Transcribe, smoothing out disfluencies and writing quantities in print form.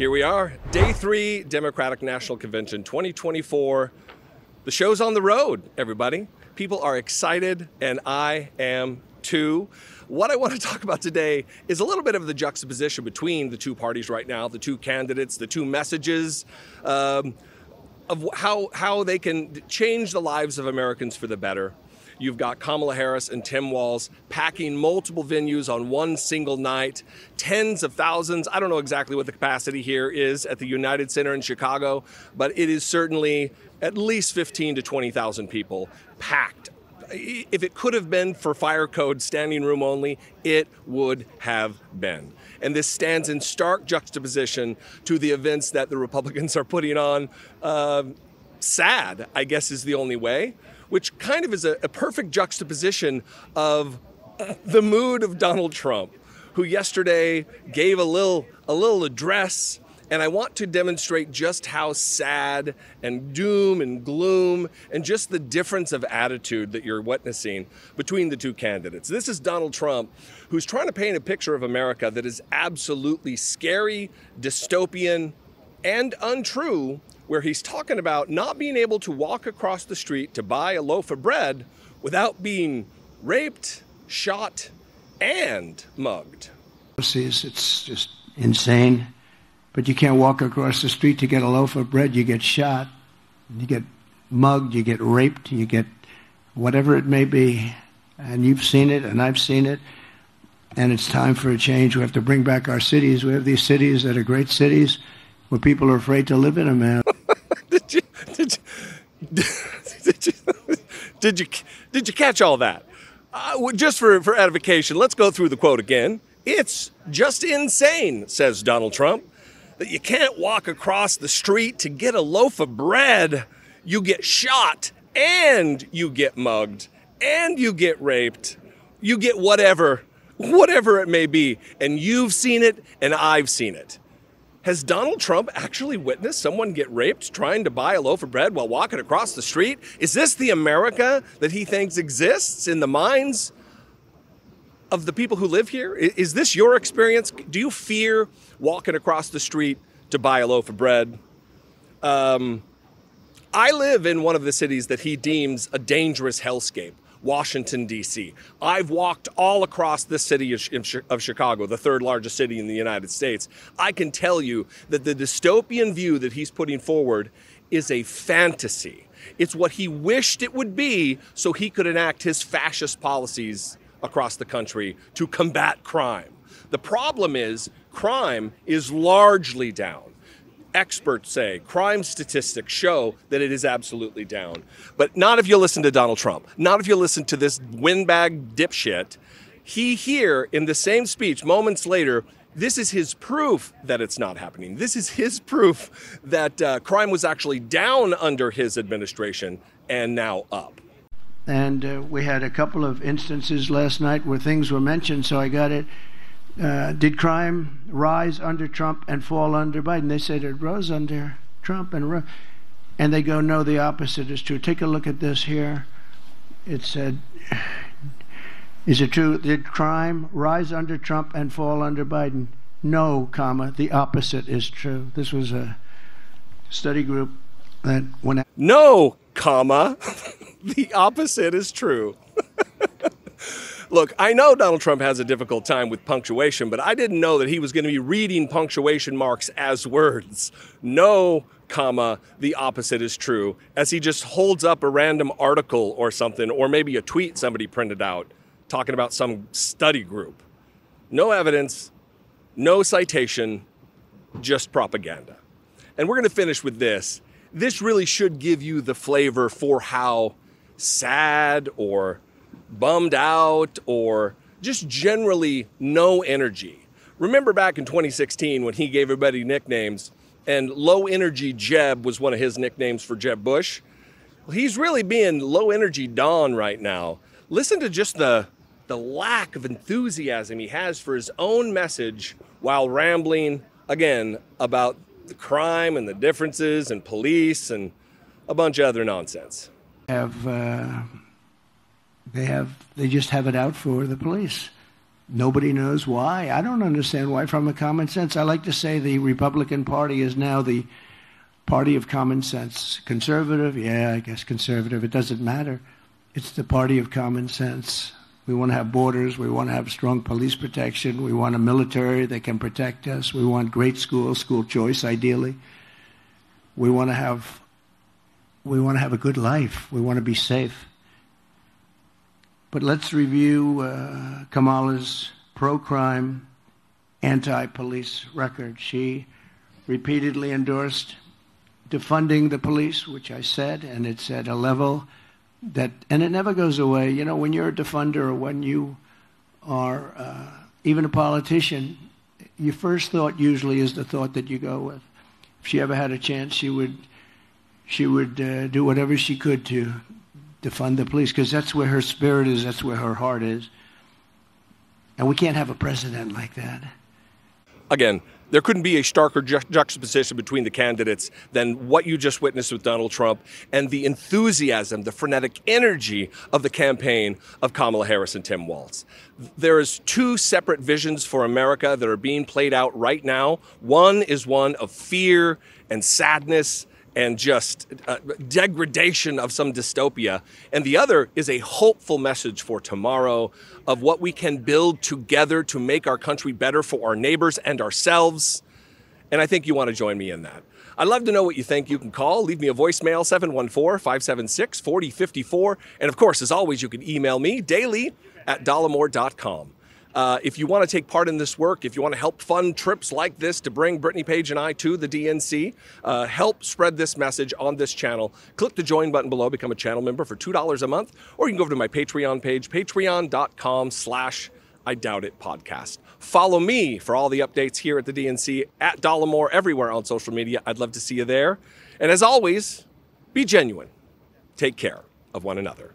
Here we are, day three, Democratic National Convention 2024. The show's on the road, everybody. People are excited, and I am too. What I want to talk about today is a little bit of the juxtaposition between the two parties right now, the two candidates, the two messages, of how they can change the lives of Americans for the better. You've got Kamala Harris and Tim Walz packing multiple venues on one single night, tens of thousands. I don't know exactly what the capacity here is at the United Center in Chicago, but it is certainly at least 15 to 20,000 people packed. If it could have been for fire code standing room only, it would have been. And this stands in stark juxtaposition to the events that the Republicans are putting on. Sad, I guess, is the only way, which kind of is a perfect juxtaposition of the mood of Donald Trump, who yesterday gave a little address. And I want to demonstrate just how sad and doom and gloom and just the difference of attitude that you're witnessing between the two candidates. This is Donald Trump, who's trying to paint a picture of America that is absolutely scary, dystopian, and untrue, where he's talking about not being able to walk across the street to buy a loaf of bread without being raped, shot, and mugged. It's just insane. But you can't walk across the street to get a loaf of bread. You get shot, you get mugged, you get raped, you get whatever it may be. And you've seen it, and I've seen it. And it's time for a change. We have to bring back our cities. We have these cities that are great cities where people are afraid to live in them, man. Did you catch all that? Just for edification, let's go through the quote again. It's just insane, says Donald Trump, that you can't walk across the street to get a loaf of bread. You get shot, and you get mugged, and you get raped. You get whatever it may be. And you've seen it, and I've seen it. Has Donald Trump actually witnessed someone get raped trying to buy a loaf of bread while walking across the street? Is this the America that he thinks exists in the minds of the people who live here? Is this your experience? Do you fear walking across the street to buy a loaf of bread? I live in one of the cities that he deems a dangerous hellscape, Washington, D.C. I've walked all across the city of Chicago, the third largest city in the United States. I can tell you that the dystopian view that he's putting forward is a fantasy. It's what he wished it would be so he could enact his fascist policies across the country to combat crime. The problem is crime is largely down. Experts say crime statistics show that it is absolutely down. But not if you listen to Donald Trump. Not if you listen to this windbag dipshit. He here in the same speech moments later, this is his proof that it's not happening. This is his proof that crime was actually down under his administration and now up. And we had a couple of instances last night where things were mentioned, so I got it. Did crime rise under Trump and fall under Biden? They said it rose under Trump and they go, no, the opposite is true. Take a look at this here. It said, is it true? Did crime rise under Trump and fall under Biden? No, comma, the opposite is true. This was a study group that went out. No, comma. The opposite is true. Look, I know Donald Trump has a difficult time with punctuation, but I didn't know that he was going to be reading punctuation marks as words. No, comma, the opposite is true, as he just holds up a random article or something, or maybe a tweet somebody printed out talking about some study group. No evidence, no citation, just propaganda. And we're going to finish with this. This really should give you the flavor for how sad or bummed out or just generally no energy. Remember back in 2016 when he gave everybody nicknames and low energy Jeb was one of his nicknames for Jeb Bush? Well, he's really being low energy Don right now. Listen to just the lack of enthusiasm he has for his own message while rambling again about the crime and the differences and police and a bunch of other nonsense. They just have it out for the police. Nobody knows why. I don't understand why, from a common sense. I like to say the Republican Party is now the party of common sense. Conservative, yeah, I guess conservative. It doesn't matter. It's the party of common sense. We want to have borders. We want to have strong police protection. We want a military that can protect us. We want great schools, school choice, ideally. We want to have a good life. We want to be safe. But let's review Kamala's pro-crime, anti-police record. She repeatedly endorsed defunding the police, which I said, and it's at a level that, and it never goes away. You know, when you're a defunder or when you are even a politician, your first thought usually is the thought that you go with. If she ever had a chance, she would do whatever she could to defund the police, because that's where her spirit is, that's where her heart is. And we can't have a president like that. Again, there couldn't be a starker juxtaposition between the candidates than what you just witnessed with Donald Trump and the enthusiasm, the frenetic energy of the campaign of Kamala Harris and Tim Walz. There is two separate visions for America that are being played out right now. One is one of fear and sadness and just degradation of some dystopia. And the other is a hopeful message for tomorrow of what we can build together to make our country better for our neighbors and ourselves. And I think you want to join me in that. I'd love to know what you think. You can call, leave me a voicemail, 714-576-4054. And of course, as always, you can email me daily at dollamore.com. If you want to take part in this work, if you want to help fund trips like this to bring Brittany Page and I to the DNC, help spread this message on this channel, click the join button below, become a channel member for $2 a month, or you can go over to my Patreon page, patreon.com/I Doubt It Podcast. Follow me for all the updates here at the DNC, at Dollamore, everywhere on social media. I'd love to see you there. And as always, be genuine. Take care of one another.